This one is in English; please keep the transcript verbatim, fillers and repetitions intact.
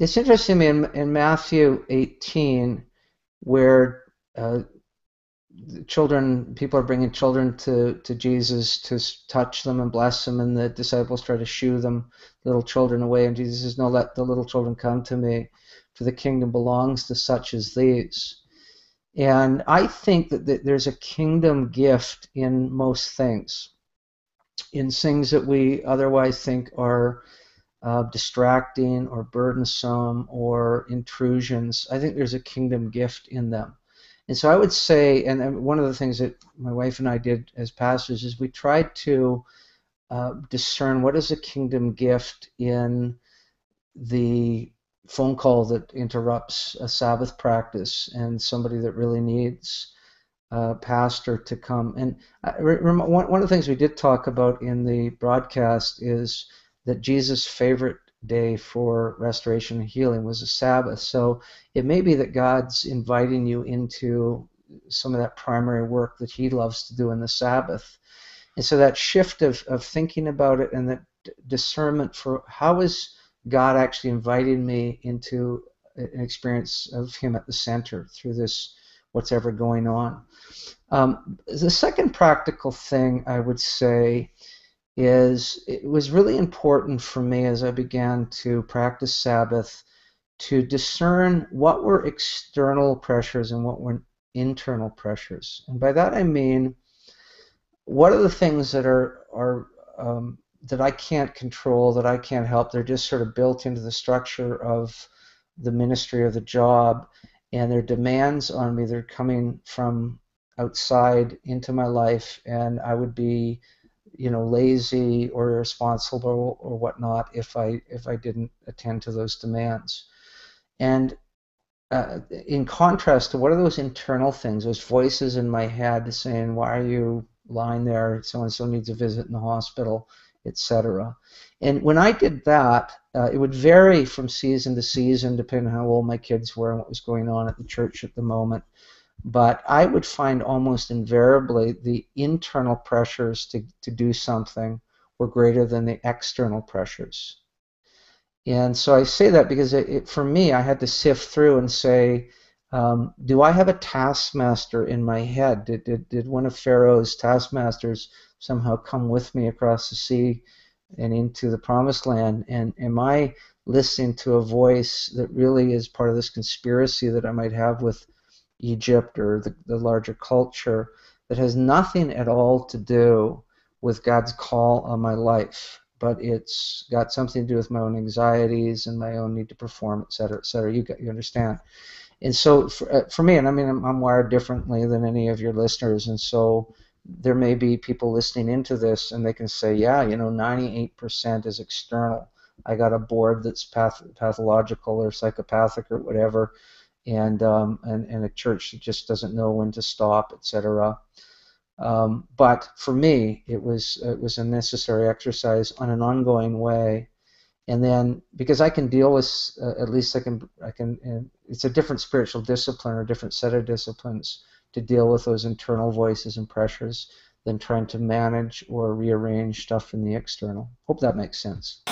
It's interesting to me in, in Matthew eighteen where uh, children, people are bringing children to, to Jesus to touch them and bless them, and the disciples try to shoo them, little children, away, and Jesus says, no, let the little children come to me, for the kingdom belongs to such as these. And I think that, that there's a kingdom gift in most things, in things that we otherwise think are uh, distracting or burdensome or intrusions. I think there's a kingdom gift in them. And so I would say, and one of the things that my wife and I did as pastors is we tried to uh, discern what is a kingdom gift in the phone call that interrupts a Sabbath practice and somebody that really needs a pastor to come. And one of the things we did talk about in the broadcast is that Jesus' favorite day for restoration and healing was a Sabbath. So it may be that God's inviting you into some of that primary work that He loves to do in the Sabbath. And so that shift of, of thinking about it and that discernment for how is God actually invited me into an experience of Him at the center through this what's ever going on. Um, the second practical thing I would say is it was really important for me as I began to practice Sabbath to discern what were external pressures and what were internal pressures. And by that I mean, what are the things that are, are um, that I can't control, that I can't help? They're just sort of built into the structure of the ministry or the job, and their demands on me, they're coming from outside into my life, and I would be, you know, lazy or irresponsible or whatnot if I if I didn't attend to those demands. And uh, in contrast to what are those internal things, those voices in my head saying, why are you lying there, so-and-so needs a visit in the hospital, et cetera. And when I did that, uh, it would vary from season to season depending on how old my kids were and what was going on at the church at the moment. But I would find almost invariably the internal pressures to, to do something were greater than the external pressures. And so I say that because it, it, for me, I had to sift through and say, Um, do I have a taskmaster in my head? Did, did, did one of Pharaoh's taskmasters somehow come with me across the sea and into the promised land? And am I listening to a voice that really is part of this conspiracy that I might have with Egypt or the, the larger culture that has nothing at all to do with God's call on my life, but it's got something to do with my own anxieties and my own need to perform, et cetera, et cetera. You, you understand. And so for, for me, and I mean, I'm, I'm wired differently than any of your listeners, and so there may be people listening into this and they can say, yeah, you know, ninety-eight percent is external. I got a board that's path, pathological or psychopathic or whatever, and, um, and, and a church that just doesn't know when to stop, et cetera. Um, but for me, it was, it was a necessary exercise on an ongoing way. And then, because I can deal with, uh, at least I can, I can. Uh, it's a different spiritual discipline or different set of disciplines to deal with those internal voices and pressures than trying to manage or rearrange stuff in the external. Hope that makes sense.